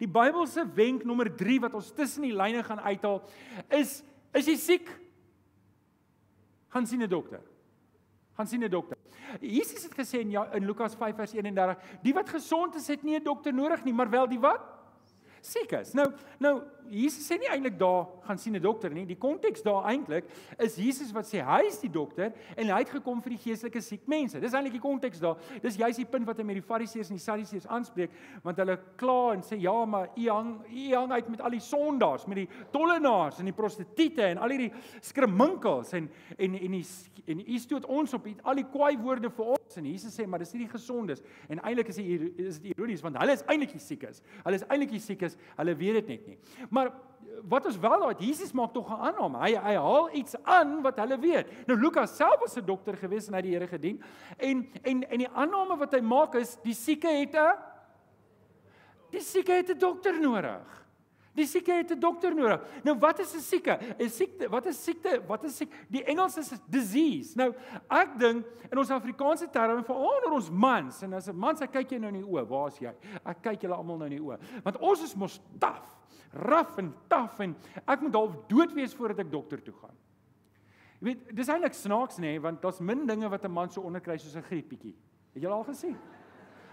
Die Bybelse wenk nommer 3 wat ons tussen die lyne gaan uithaal is jy siek? Gaan sien 'n dokter. Gaan sien 'n dokter. Jesus het gesê in Lukas 5 vers 31, die wat gesond is het nie 'n dokter nodig nie, maar wel die wat siek is. Nou Jesus sê nie eintlik daar gaan sien 'n dokter nie. Die konteks daar eintlik is Jesus wat sê hy is die dokter en hy het gekom vir die geestelike siek mense. Dis eintlik die konteks daar. Dis juist die punt wat hy met die Fariseërs en die Sadducees aanspreek, want hulle kla en sê ja, maar u hang uit met al die sondaars, met die tollenaars en die prostituie en al hierdie skriminkels en u stoot ons op al die kwaai woorde vir ons. En Jesus sê maar dis nie die gesondes en eintlik is dit ironies want hulle is eintlik die siekes. Hulle is eintlik die siekes. Hulle weet dit net nie. Maar wat ons wel daai Jesus maak tog 'n aanname. Hy haal iets aan wat hulle weet. Nou Lukas self was 'n dokter gewees en hy het die Here gedien. En die aanname wat hy maak is die sieke het 'n dokter nodig. Die sieke het 'n dokter nodig. Nou wat is 'n sieke? 'n Siekte, wat is siekte? Wat is siek? Die Engels is disease. Nou ek dink in ons Afrikaanse terme veral onder ons mans en as 'n man sê kyk jy nou in die oë, waar's jy? Ek kyk julle almal nou in die oë. Want ons is mos taaf, raf en taaf en ek moet half dood wees voordat ek dokter toe gaan. Jy weet, dis eintlik snaaks nê, want daar's min dinge wat 'n man so onderkry soos 'n griepietjie. Het julle al gesien?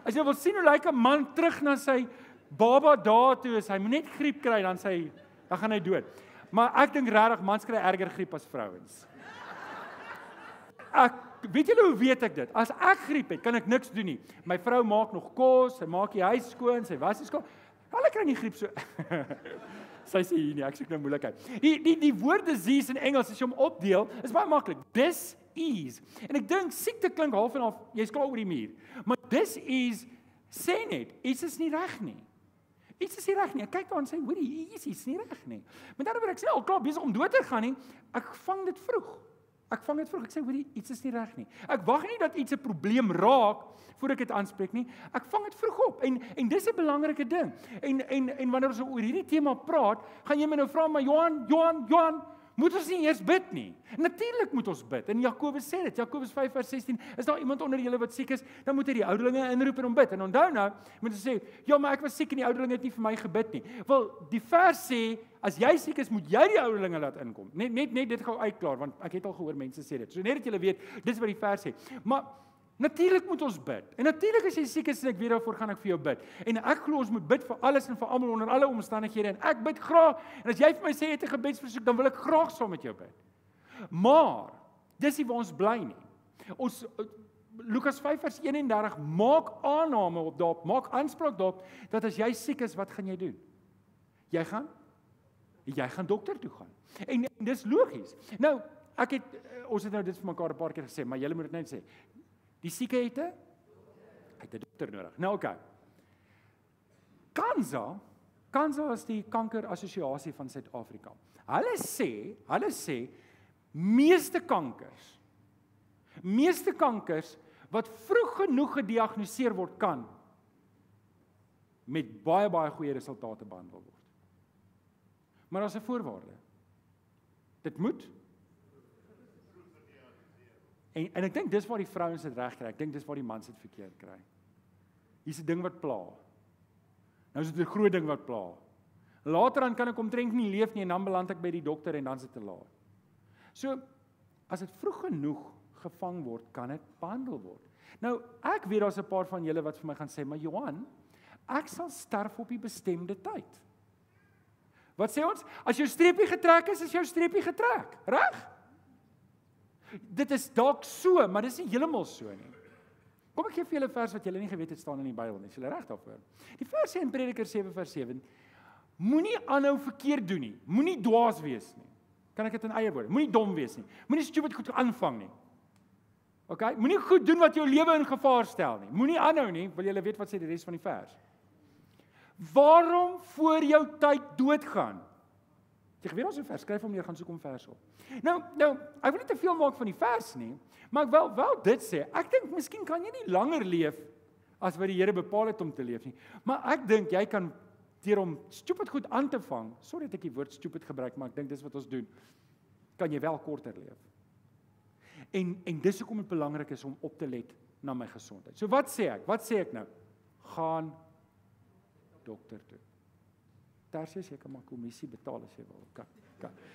As jy wil sien hoe lyk 'n man terug na sy baba daartoe is, hy moet net griep kry dan gaan hy dood. Maar ek dink regtig mans kry erger griep as vrouens. Weet julle hoe weet ek dit? As ek griep het, kan ek niks doen nie. My vrou maak nog kos, sy maak die huis skoon, sy was skoon. Hulle kry nie griep so. Sy sê hier nie, ek soek nou moeilikheid. Die woord disease in Engels as jy hom opdeel, is baie maklik. Dis-ease. En ek dink siekte klink half en half, jy's klaar oor die muur. Maar dis-ease sê net, iets is nie reg nie. Iets is nie reg nie. Ek kyk daar en sê, hoorie, hier is iets nie reg nie. Met ander woorde, ek sê al klaar besig om dood te gaan nie. Ek vang dit vroeg. Ek sê, hoorie, iets is nie reg nie. Ek wag nie dat iets 'n probleem raak voor ek dit aanspreek nie. Ek vang dit vroeg op en dis 'n belangrike ding. En wanneer ons oor hierdie tema praat, gaan jy my nou vra, maar Johan, moet ons nie eers bid nie? Natuurlik moet ons bid. En Jakobus sê dit, Jakobus 5 vers 16, is daar iemand onder julle wat siek is, dan moet hy die ouderlinge inroep en hom bid. En onthou nou, moet hy sê, ja, maar ek was siek en die ouderlinge het nie vir my gebid nie. Wel, die vers sê, as jy siek is, moet jy die ouderlinge laat inkom. Net dit gou uitklaar, want ek het al gehoor mense sê dit. So net dat julle weet, dis wat die vers sê. Maar natuurlik moet ons bid. En natuurlik as jy siek is en ek weet daarvoor gaan ek vir jou bid. En ek glo ons moet bid vir alles en vir almal onder alle omstandighede en ek bid graag. En as jy vir my sê jy het 'n gebedsversoek, dan wil ek graag saam met jou bid. Maar dis nie waar ons bly nie. Ons Lukas 5 vers 31 maak aanname op daarop, maak aanspraak daarop dat as jy siek is, wat gaan jy doen? Jy gaan dokter toe gaan. En dis logies. Nou, ons het nou dit vir mekaar 'n paar keer gesê, maar julle moet dit net sê. Die sieke het 'n dokter nodig. Nou okay. Kansa is die kankerassosiasie van Suid-Afrika. Hulle sê meeste kankers wat vroeg genoeg gediagnoseer word kan met baie baie goeie resultate behandel word. Maar daar's 'n voorwaarde. Dit moet En ek dink dis waar die vrouens dit reg kry. Ek dink dis waar die mans dit verkeerd kry. Hier's 'n ding wat pla. Nou is dit 'n groot ding wat pla. Later dan kan ek omtrent nie leef nie en dan beland ek by die dokter en dan's dit te laat. So as dit vroeg genoeg gevang word, kan dit behandel word. Nou ek weet daar's 'n paar van julle wat vir my gaan sê, "Maar Johan, ek sal sterf op die bestemde tyd." Wat sê ons? As jou streepie getrek is jou streepie getrek. Reg? Dit is dalk so, maar dis nie heeltemal so nie. Kom ek gee vir julle 'n vers wat julle nie geweet het staan in die Bybel nie. Is julle reg daarvoor? Die vers sê in Prediker 7 vers 7, moenie aanhou verkeerd doen nie. Moenie dwaas wees nie. Kan ek dit in eie woorde? Moenie dom wees nie. Moenie stupid goed aanvang nie. OK? Moenie goed doen wat jou lewe in gevaar stel nie. Moenie aanhou nie. Wil julle weet wat sê die res van die vers? Waarom voor jou tyd doodgaan? Jy geweet ons 'n vers, skryf hom neer, gaan soek hom vers op. Nou, ek wil nie te veel maak van die vers nie, maar ek wel dit sê. Ek dink miskien kan jy nie langer leef as wat die Here bepaal het om te leef nie. Maar ek dink jy kan deur om stupid goed aan te vang, sorry dat ek die woord stupid gebruik, maar ek dink dis wat ons doen, kan jy wel korter leef. En dis hoekom dit belangrik is om op te let na my gesondheid. So wat sê ek? Wat sê ek nou? Gaan dokter toe. Tersius, jy kan maar kommissie betaal as jy wil. Kan